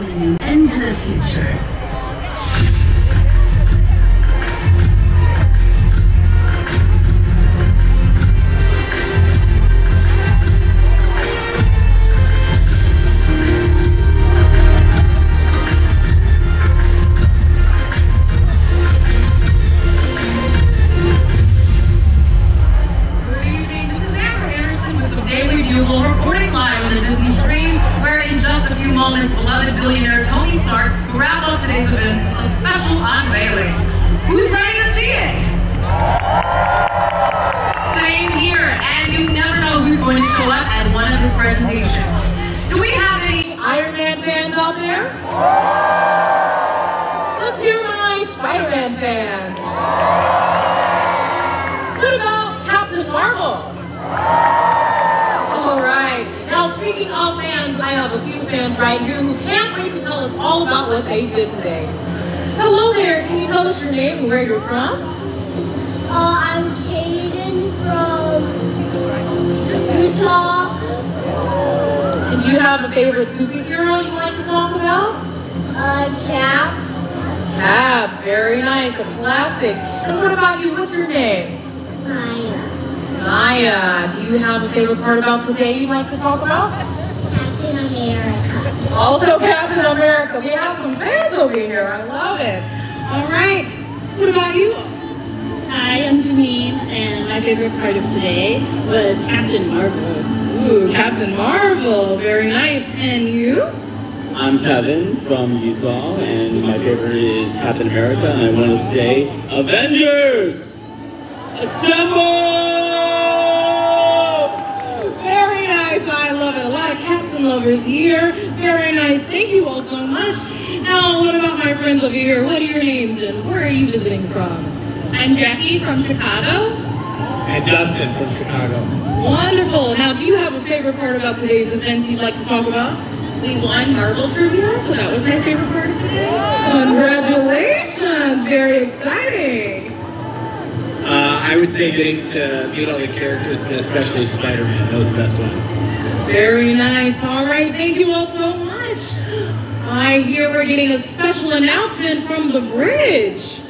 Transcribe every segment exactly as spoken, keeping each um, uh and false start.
welcoming you into the future. Reporting live on the Disney Dream, where in just a few moments, beloved billionaire Tony Stark will wrap up today's event with a special unveiling. Who's ready to see it? Same here, and you never know who's going to show up at one of his presentations. Do we have any Iron Man fans out there? Let's hear my Spider-Man fans. What about Captain Marvel? Alright, now speaking of fans, I have a few fans right here who can't wait to tell us all about what they did today. Hello there, can you tell us your name and where you're from? Uh, I'm Caden from Utah. And do you have a favorite superhero you'd like to talk about? Uh, Cap. Cap, very nice, a classic. And what about you, what's your name? Maya. Maya, do you have a favorite part about today you'd like to talk about? Captain America. Also Captain America. We have some fans over here. I love it. All right. What about you? Hi, I'm Janine, and my favorite part of today was Captain Marvel. Ooh, Captain Marvel. Very nice. And you? I'm Kevin from Utah, and my favorite is Captain America. And I want to say, Avengers! Assemble! I love it. A lot of Captain lovers here. Very nice. Thank you all so much. Now, what about my friends over here? What are your names and where are you visiting from? I'm Jackie from Chicago. And Dustin from Chicago. Wonderful. Now, do you have a favorite part about today's events you'd like to talk about? We won Marvel trivia, so that was my favorite part of the day. Congratulations. Very exciting. Uh, I would say getting to meet all the characters, but especially Spider-Man. That was the best one. Very nice. All right, thank you all so much. I hear we're getting a special announcement from the bridge.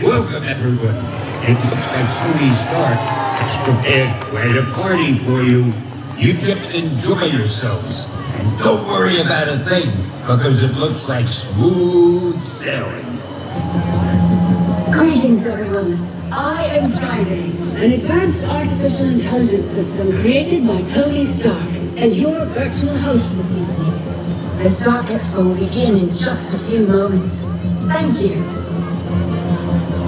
Welcome, everyone. It looks like Tony Stark has prepared quite a party for you. You just enjoy yourselves. And don't worry about a thing, because it looks like smooth sailing. Greetings, everyone. I am Friday, an advanced artificial intelligence system created by Tony Stark, and your virtual host this evening. The Stark Expo will begin in just a few moments. Thank you.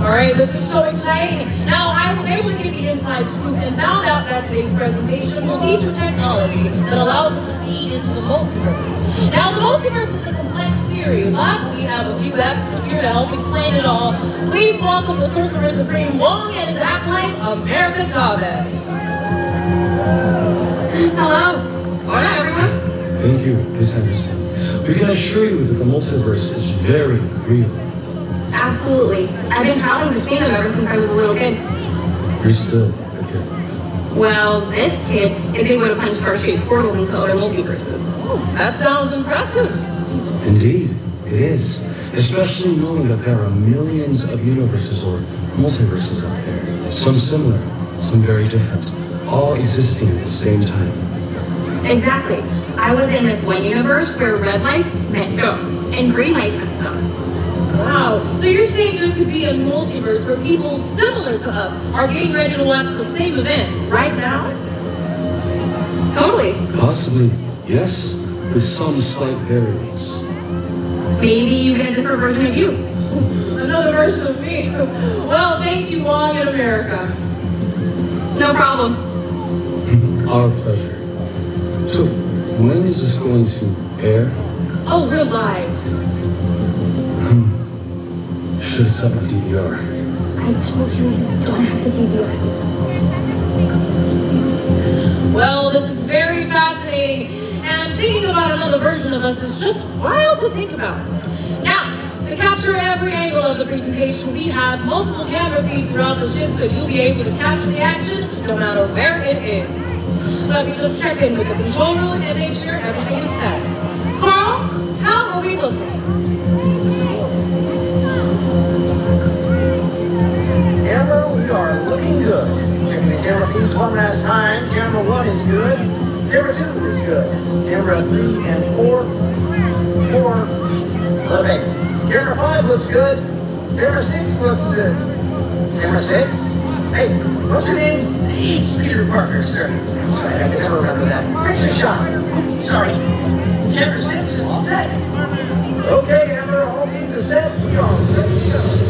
Alright, this is so exciting. Now, I was able to get the inside scoop and found out that today's presentation will feature technology that allows us to see into the multiverse. Now, the multiverse is a complex theory, but we have a few experts here to help explain it all. Please welcome the Sorcerer Supreme Wong and his acolyte, America Chavez. Hello. Hola, everyone. Thank you, Miz Anderson. We can assure you that the multiverse is very real. Absolutely. I've been traveling between them ever since I was a little kid. You're still a kid. Well, this kid is able to punch star-shaped portals into other multiverses. Oh, that sounds impressive. Indeed, it is. Especially knowing that there are millions of universes or multiverses out there. Some similar, some very different, all existing at the same time. Exactly. I was in this one universe where red lights meant go, and green lights meant stop. Wow. So you're saying there could be a multiverse where people similar to us are getting ready to watch the same event right now? Totally. Possibly, yes, with some slight variance. Maybe even a different version of you. Another version of me. Well, thank you, Wong and America. No problem. Our pleasure. So, when is this going to air? Oh, we're live. Hmm. Should have set my D V R. I told you you don't have the D V R. Well, this is very fascinating. And thinking about another version of us is just wild to think about. Now, to capture every angle of the presentation, we have multiple camera feeds throughout the ship, so you'll be able to capture the action no matter where it is. Let me just check in with the control room and make sure everything is set. Carl, how are we look at. Amber, we are looking good. If we did repeat one last time, camera one is good, camera two is good, camera three and four, four, look eight. Camera five looks good, camera six looks good. Camera six? Hey, what's your name? It's Peter Parker, sir. Sorry, I can never remember that. Picture shot. Sorry. Camera six, all set. Okay, Amber, all things are set. We are ready to go.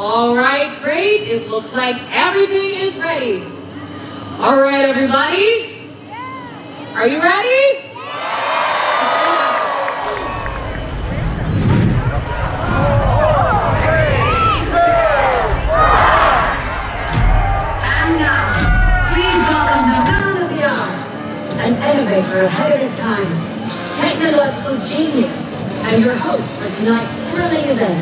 All right, great. It looks like everything is ready. All right, everybody. Are you ready? Ahead of his time, technological genius, and your host for tonight's thrilling event,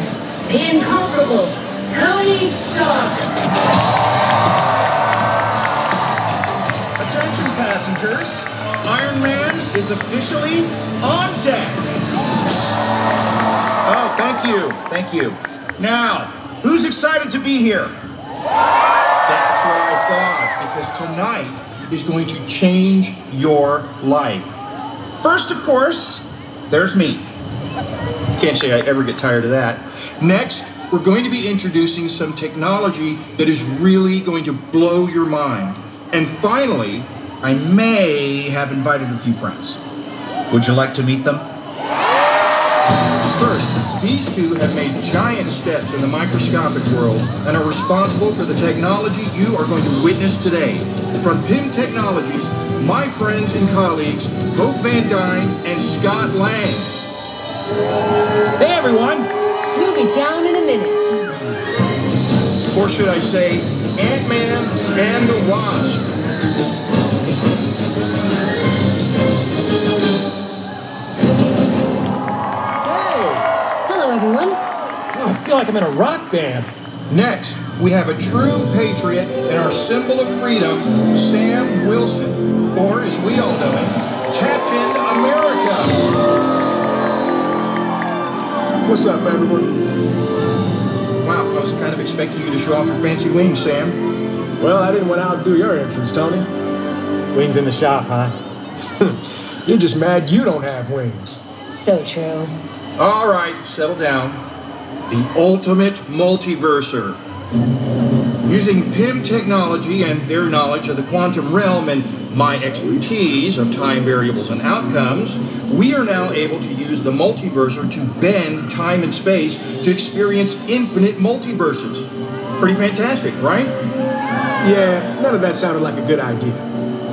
the incomparable Tony Stark. Attention passengers, Iron Man is officially on deck. Oh, thank you, thank you. Now, who's excited to be here? That's what I thought, because tonight is going to change your life. First, of course, there's me. Can't say I ever get tired of that. Next, we're going to be introducing some technology that is really going to blow your mind. And finally, I may have invited a few friends. Would you like to meet them? First, these two have made giant steps in the microscopic world and are responsible for the technology you are going to witness today. From Pym Technologies, my friends and colleagues, Hope Van Dyne and Scott Lang. Hey, everyone. We'll be down in a minute. Or should I say, Ant-Man and the Wasp. Hey. Hello, everyone. Oh, I feel like I'm in a rock band. Next, we have a true patriot and our symbol of freedom, Sam Wilson, or as we all know him, Captain America. What's up, everyone? Wow, I was kind of expecting you to show off your fancy wings, Sam. Well, I didn't want to outdo your entrance, Tony. Wings in the shop, huh? You're just mad you don't have wings. So true. All right, settle down. The ultimate multiverser. Using Pym technology and their knowledge of the quantum realm and my expertise of time variables and outcomes, we are now able to use the multiverser to bend time and space to experience infinite multiverses. Pretty fantastic, right? Yeah, none of that sounded like a good idea.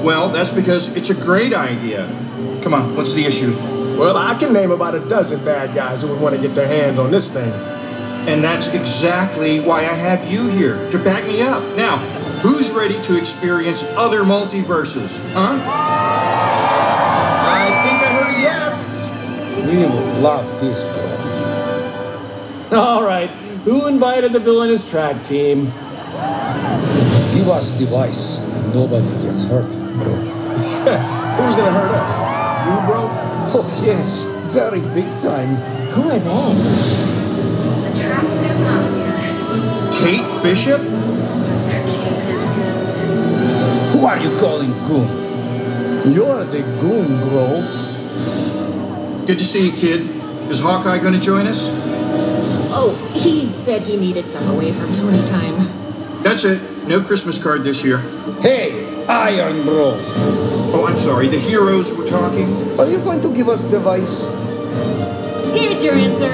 Well, that's because it's a great idea. Come on, what's the issue? Well, I can name about a dozen bad guys who would want to get their hands on this thing. And that's exactly why I have you here, to back me up. Now, who's ready to experience other multiverses, huh? I think I heard a yes. We would love this, bro. All right, who invited the villainous track team? Give us the device and nobody gets hurt, bro. Who's gonna hurt us? You, bro? Oh, yes, very big time. Who are they? Tracksuit Mafia. Kate Bishop? They're Kingpin's goons. Who are you calling goon? You're the goon, bro. Good to see you, kid. Is Hawkeye going to join us? Oh, he said he needed some away from Tony time. That's it. No Christmas card this year. Hey, Iron Bro. Oh, I'm sorry. The heroes were talking. Are you going to give us a device? Here's your answer.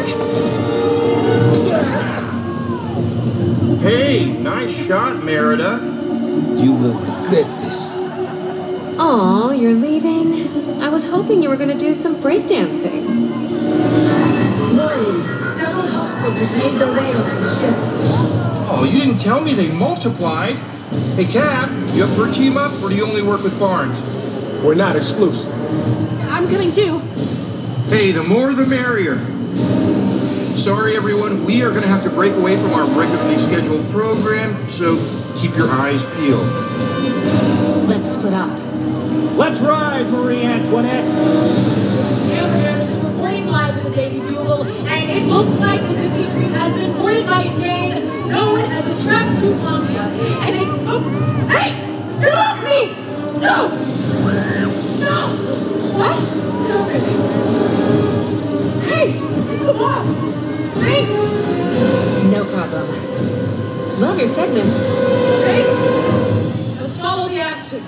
Hey, nice shot, Merida. You will regret this. Aw, you're leaving? I was hoping you were going to do some breakdancing. Warning, several hostiles have made their way onto the ship. Oh, you didn't tell me they multiplied. Hey, Cap, you up for a team up, or do you only work with Barnes? We're not exclusive. I'm coming too. Hey, the more the merrier. Sorry, everyone, we are going to have to break away from our regularly scheduled program, so keep your eyes peeled. Let's split up. Let's ride, Marie Antoinette! Daily Bugle, and it looks like the Disney Dream has been boarded by a gang known as the Tracksuit Mafia. And they, oh, hey, get off me! No, no, what? No, hey, it's the boss. Thanks. No problem. Love your segments. Thanks. Let's follow the action.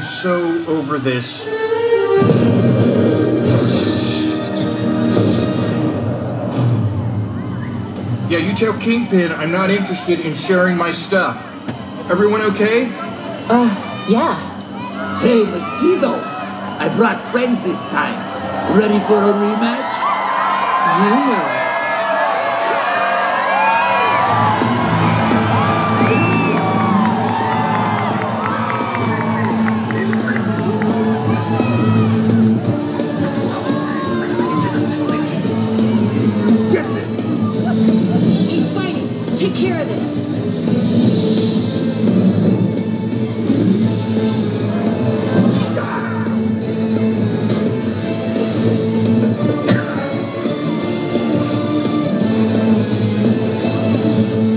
So over this. Yeah, you tell Kingpin I'm not interested in sharing my stuff. Everyone okay? Uh, yeah. Hey, Mosquito. I brought friends this time. Ready for a rematch? You know it. Spider-Man. Take care of this.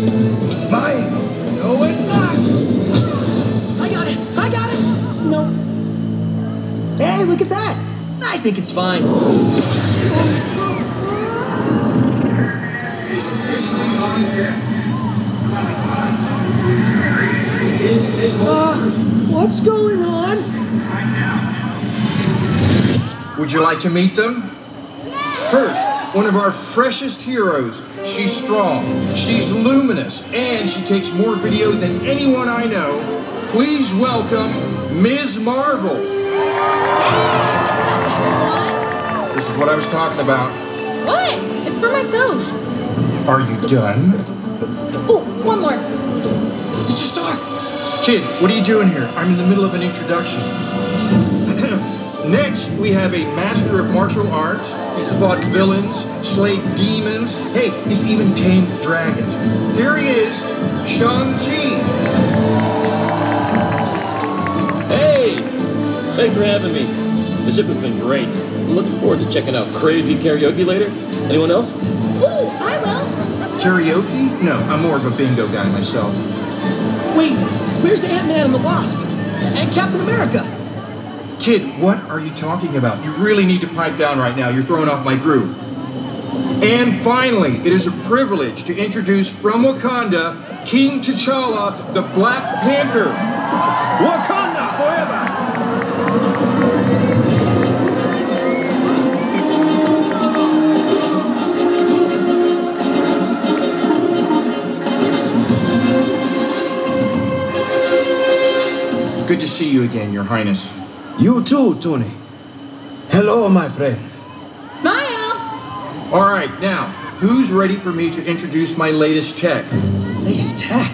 It's mine. No, it's not. I got it. I got it. No. Hey, look at that. I think it's fine. Uh, what's going on? Would you like to meet them? First, one of our freshest heroes. She's strong, she's luminous, and she takes more video than anyone I know. Please welcome Miz Marvel. This is what I was talking about. What? It's for myself. Are you done? Oh, one more. Mister Stark. Kid, what are you doing here? I'm in the middle of an introduction. Next, we have a master of martial arts. He's fought villains, slayed demons. Hey, he's even tamed dragons. Here he is, Shang-Chi. Hey, thanks for having me. The ship has been great. I'm looking forward to checking out crazy karaoke later. Anyone else? Ooh, I will. Karaoke? No, I'm more of a bingo guy myself. Wait, where's Ant-Man and the Wasp? And Captain America? Kid, what are you talking about? You really need to pipe down right now. You're throwing off my groove. And finally, it is a privilege to introduce from Wakanda, King T'Challa, the Black Panther. Wakanda forever. Good to see you again, Your Highness. You too, Tony. Hello, my friends. Smile! All right, now, who's ready for me to introduce my latest tech? Latest tech?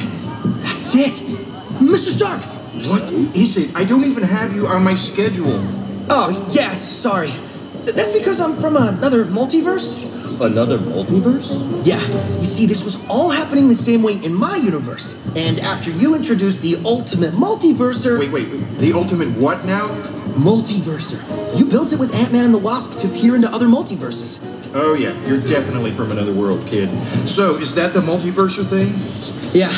That's it. Mister Stark! What is it? I don't even have you on my schedule. Oh, yes, sorry. That's because I'm from another multiverse. Another multiverse? Yeah. You see, this was all happening the same way in my universe. And after you introduced the ultimate multiverser... Wait, wait, wait. The ultimate what now? Multiverser. You built it with Ant-Man and the Wasp to peer into other multiverses. Oh, yeah. You're definitely from another world, kid. So, is that the multiverser thing? Yeah.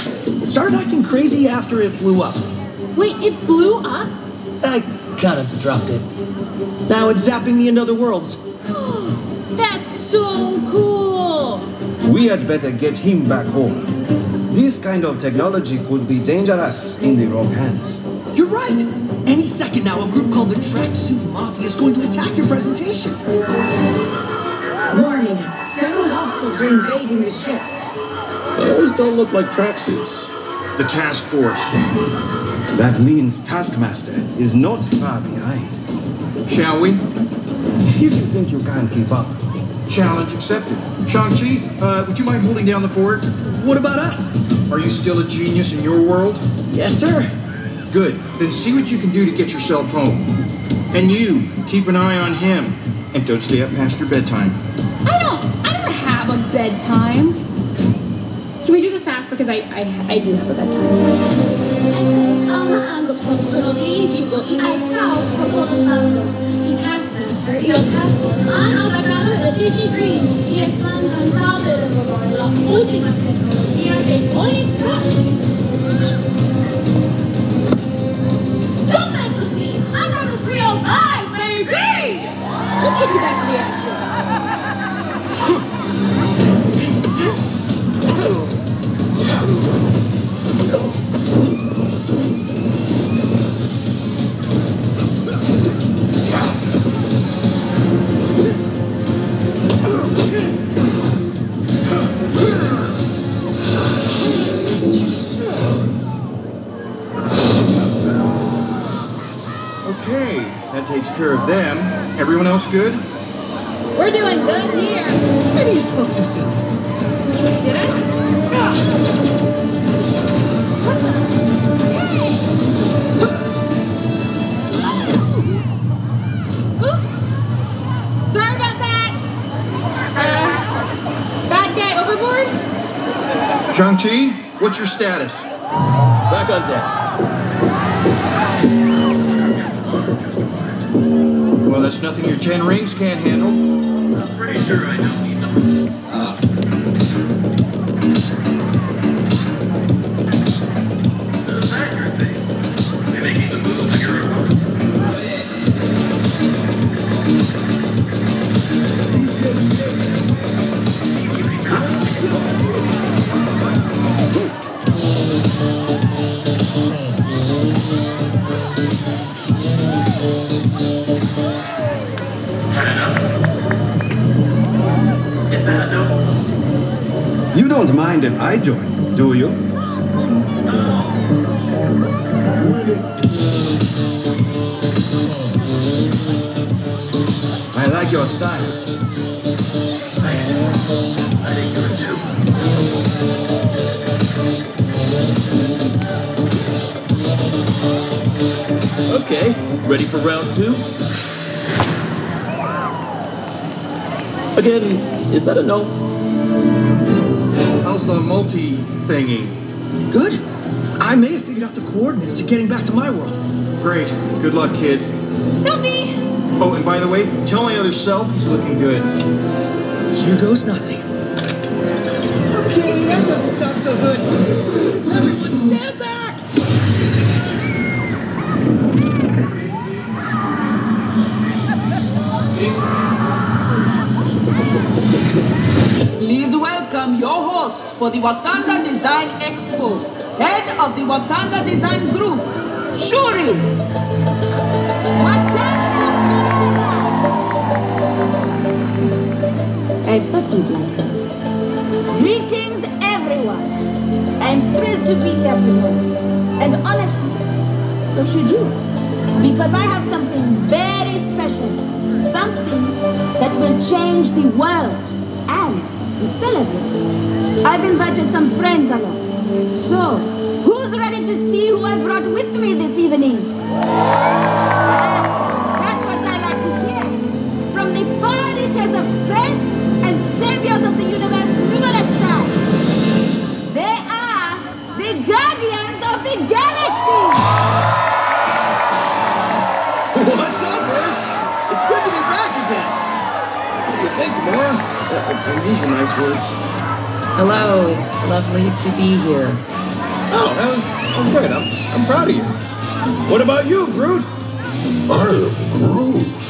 It started acting crazy after it blew up. Wait, it blew up? I kind of dropped it. Now it's zapping me into other worlds. That's so cool! We had better get him back home. This kind of technology could be dangerous in the wrong hands. You're right! Any second now, a group called the Tracksuit Mafia is going to attack your presentation. Warning, several hostiles are invading the ship. Those don't look like tracksuits. The task force. That means Taskmaster is not far behind. Shall we? If you think you can keep up. Challenge accepted. Shang-Chi, uh, would you mind holding down the fort? What about us? Are you still a genius in your world? Yes, sir. Good. Then see what you can do to get yourself home. And you, keep an eye on him. And don't stay up past your bedtime. I don't, I don't have a bedtime. Can we do this fast? Because I, I, I do have a bedtime. Don't mess with me! I'm on the three oh five, baby! Let's get you back to the action. Okay, that takes care of them. Everyone else good? We're doing good here. Maybe you spoke too soon. Did I? Ah. What the? Hey! Oops. Sorry about that. Uh, that guy overboard? Shang-Chi, what's your status? Back on deck. Well, that's nothing your ten rings can't handle. I'm pretty sure I don't need them. Uh. So is that your thing? You're making the move for your opponent. Mind if I join, do you? I like your style. Thanks. I think you're too. Okay, ready for round two? Again, is that a no? The multi-thingy. Good? I may have figured out the coordinates to getting back to my world. Great. Good luck, kid. Selfie! Oh, and by the way, tell my other self he's looking good. Here goes nothing. Okay, that doesn't sound so good. Everyone stand back! Please welcome your host for the Wakanda Design Expo, head of the Wakanda Design Group, Shuri. Wakanda! I thought you'd like that. Greetings, everyone. I'm thrilled to be here tonight. And honestly, so should you. Because I have something very special. Something that will change the world. And to celebrate, I've invited some friends along. So, who's ready to see who I brought with me this evening? Ah, that's what I like to hear. From the far reaches of space and saviors of the universe numerous times, they are the guardians of the galaxy! What's up, Earth? It's good to be back again. What do you think, Mom? Uh, these are nice words. Hello, it's lovely to be here. Oh, that was, that was good. I'm, I'm proud of you. What about you, Groot? I am Groot.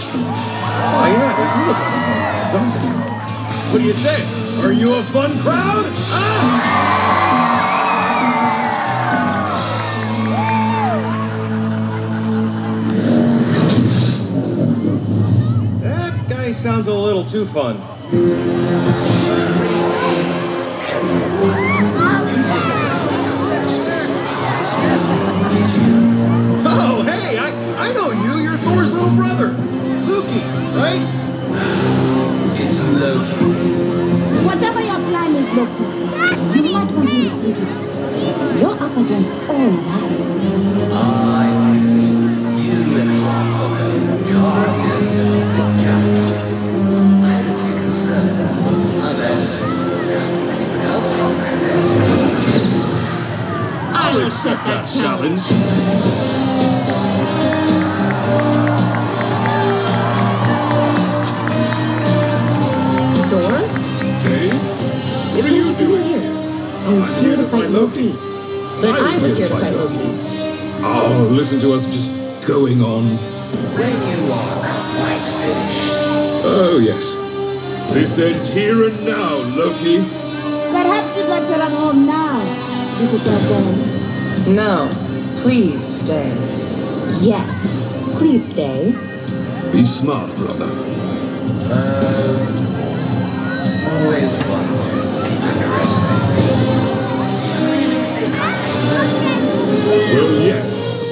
Oh, yeah, they do look like fun, don't they? What do you say? Are you a fun crowd? Ah! That guy sounds a little too fun. Oh, hey, I, I know you. You're Thor's little brother. Loki, right? It's Loki. Whatever your plan is, Loki, you might want to rethink it. You're up against all of us. I am you and all of the guardians of the galaxy. that challenge. I was here to fight Loki. But I was, I was here, here to fight Loki. Loki. Oh, listen to us just going on. When you are quite finished. Oh, yes. This ends here and now, Loki. Perhaps you'd like to run home now. Into Brazil. No. Please stay. Yes. Please stay. Be smart, brother. Uh, always one to underestimate. Well, yes.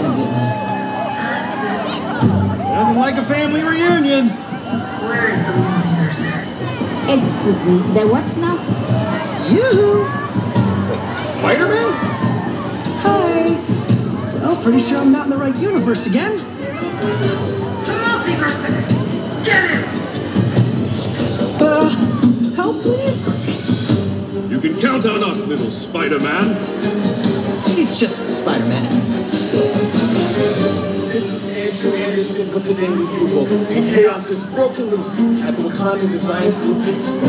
Nebula. Nothing like a family reunion. Where is the multiverse? Excuse me, the what now? You. Wait, Spider-Man? Hi. Well, pretty sure I'm not in the right universe again. The multiverse. Get him. Uh, help, please. You can count on us, little Spider-Man. It's just Spider-Man. This is Andrew Anderson with the Daily Bugle, and chaos is broken loose at the Wakanda Design Group Expo.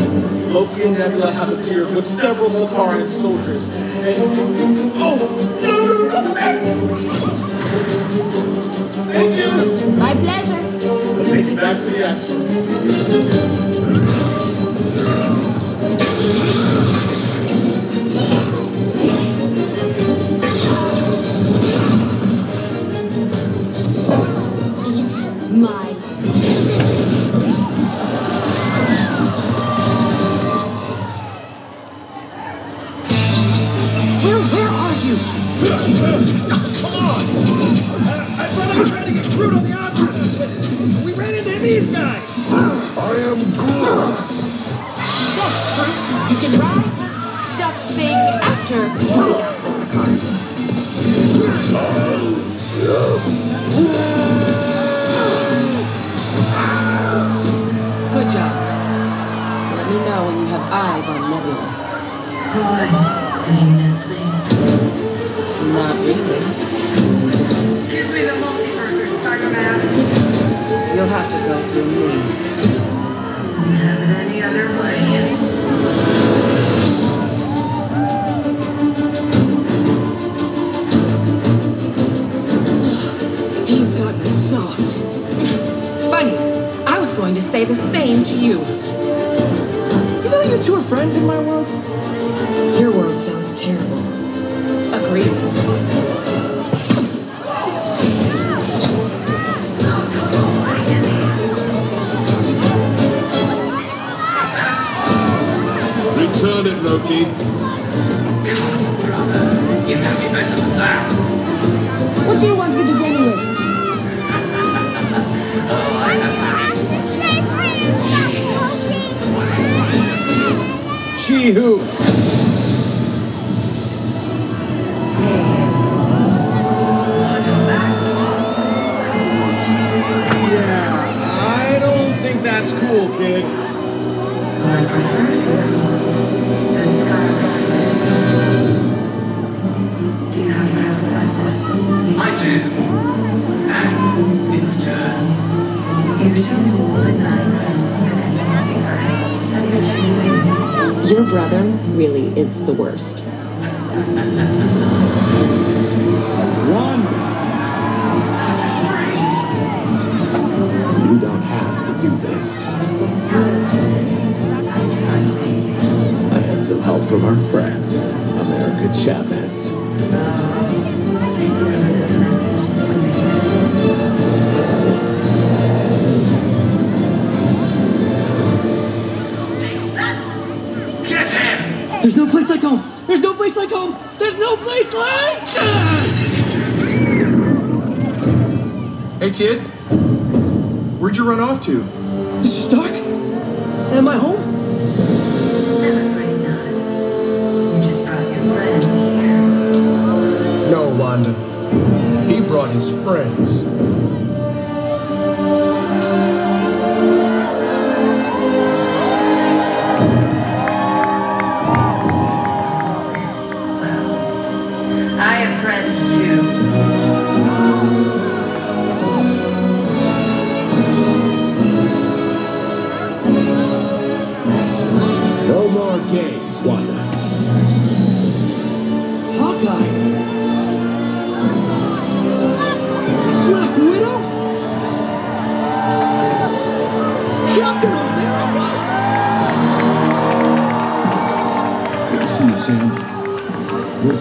Loki and Nebula have appeared with several Sakaran soldiers, and oh, thank you. My pleasure. Let's take you back to the action.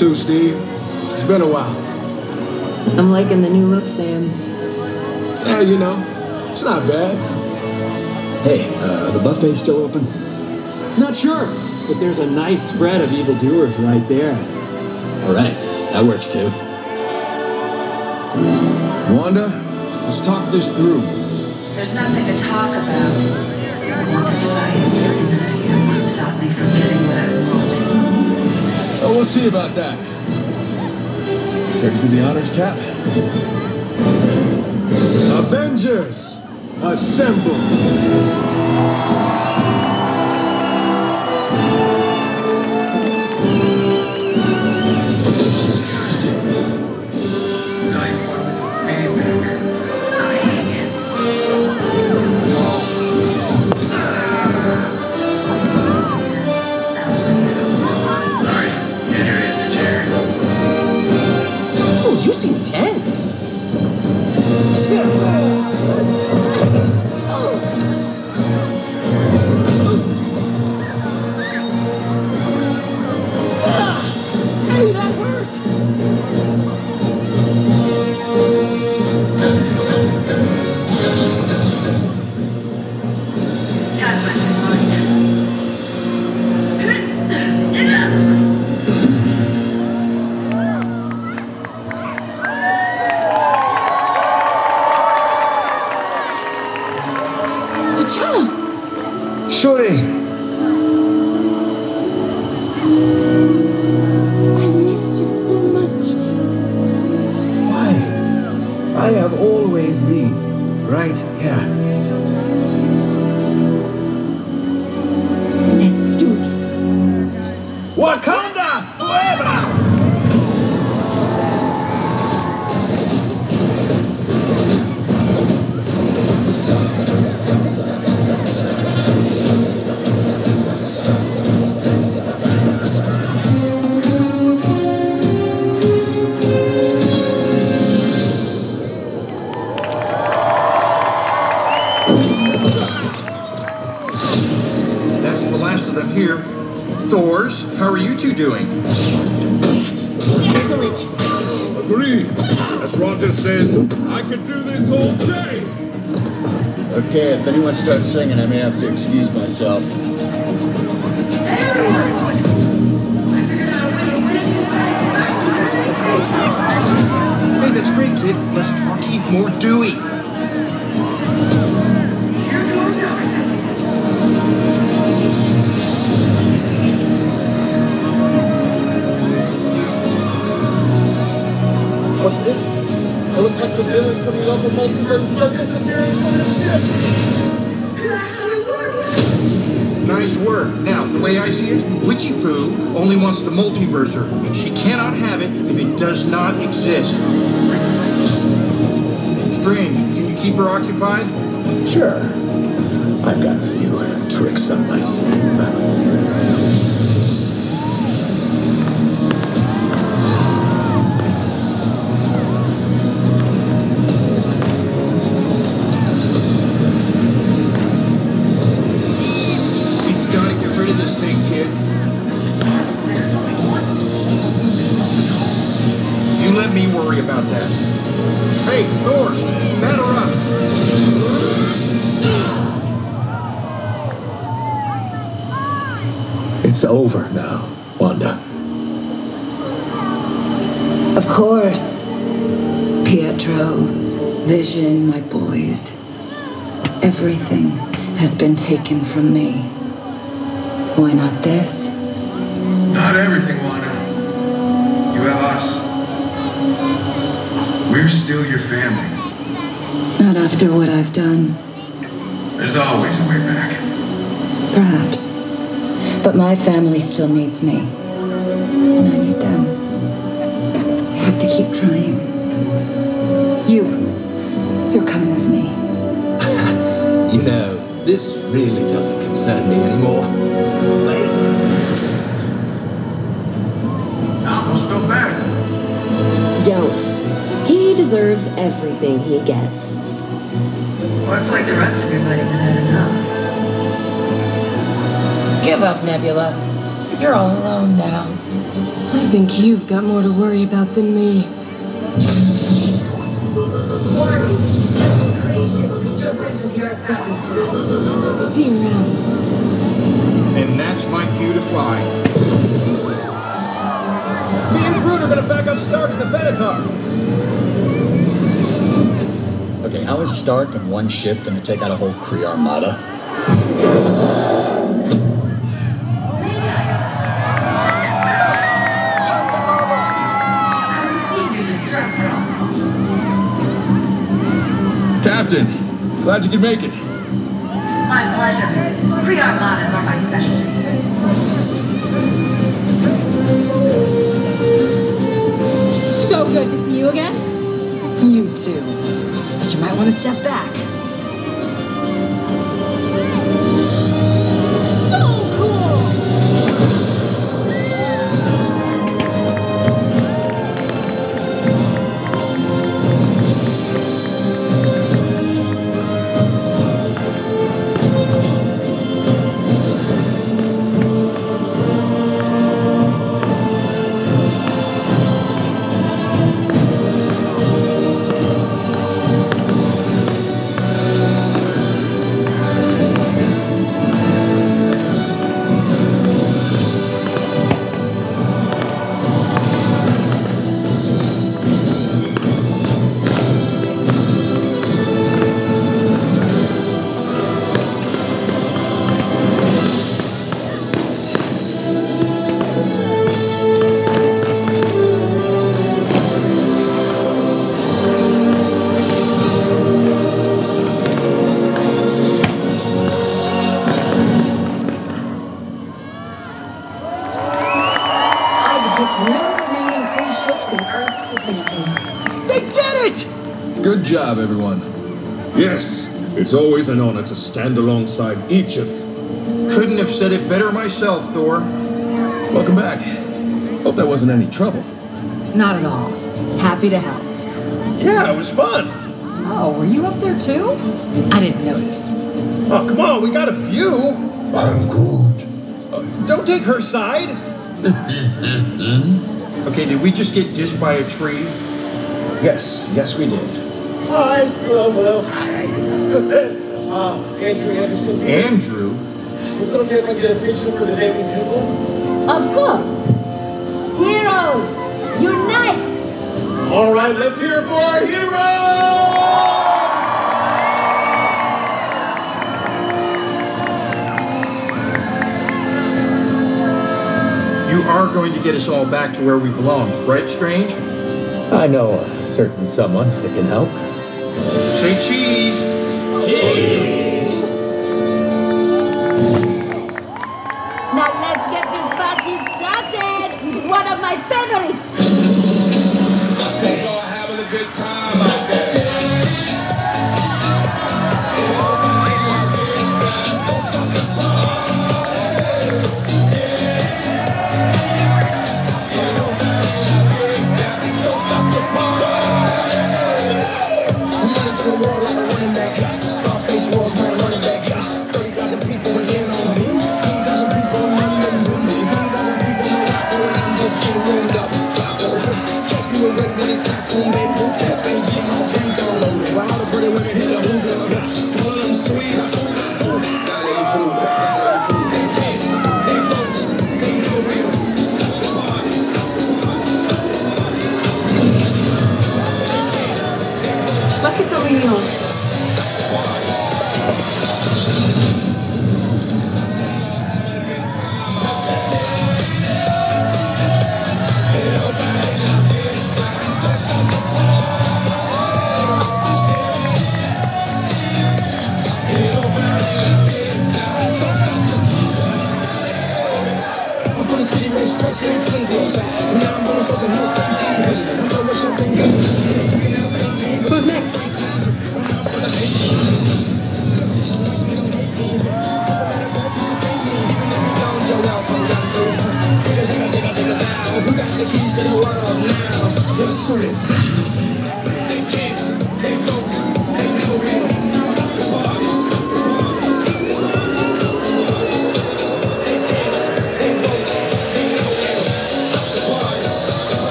too, Steve. It's been a while. I'm liking the new look, Sam. Yeah, you know, it's not bad. Hey, uh, the buffet's still open? Not sure, but there's a nice spread of evildoers right there. All right, that works too. Wanda, let's talk this through. There's nothing to talk about. I want the device, and none of you will stop me from getting what I want. Oh, we'll see about that. Care to do the honors, Cap? Avengers, assemble! Start singing, I may have to excuse myself. Hey, that's great, kid. Less talky, more dewy. What's this? It looks like the village from the local multiverse are disappearing from the ship. Nice work. Now, the way I see it, Witchy Poo only wants the multiverser, and she cannot have it if it does not exist. Strange, can you keep her occupied? Sure. I've got a few tricks on my sleeve. It's over now, Wanda. Of course. Pietro, Vision, my boys. Everything has been taken from me. Why not this? Not everything, Wanda. You have us. We're still your family. Not after what I've done. There's always a way back. Perhaps. But my family still needs me, and I need them. I have to keep trying. You, you're coming with me. You know, this really doesn't concern me anymore. Wait. Almost go back. Don't. He deserves everything he gets. Well, it's like the rest of your buddies have had enough. Give up, Nebula. You're all alone now. I think you've got more to worry about than me. Warning. Creation feature bridges your atmosphere. See you around, sis. And that's my cue to fly. Me and Groot are gonna back up Stark in the Benatar. Okay, how is Stark and one ship gonna take out a whole Kree armada? Captain, glad you could make it. My pleasure. Pre-armadas are my specialty. So good to see you again. You too. But you might want to step back. So good job, everyone. Yes, it's always an honor to stand alongside each of you. Couldn't have said it better myself, Thor. Welcome back. Hope that wasn't any trouble. Not at all. Happy to help. Yeah, it was fun. Oh, were you up there too? I didn't notice. Oh, come on, we got a few. I'm Groot. Uh, don't take her side. Okay, did we just get dished by a tree? Yes, yes we did. Hi, hello, hello. Hi. uh, Andrew Anderson here. Andrew? Is it okay if I get a picture for the Daily Bugle? Of course. Heroes, unite! All right, let's hear it for our heroes! You are going to get us all back to where we belong, right, Strange? I know a certain someone that can help. Say cheese! Cheese! Now let's get this party started with one of my favorites! I think y'all having a good time out there. Who's next?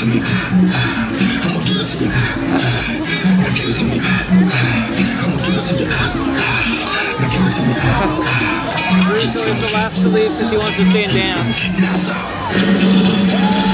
to me. I'm gonna give it to you. Now give it to me. I'm gonna give it to you. Now give it to me. Groot is the last to leave because he wants to stand down.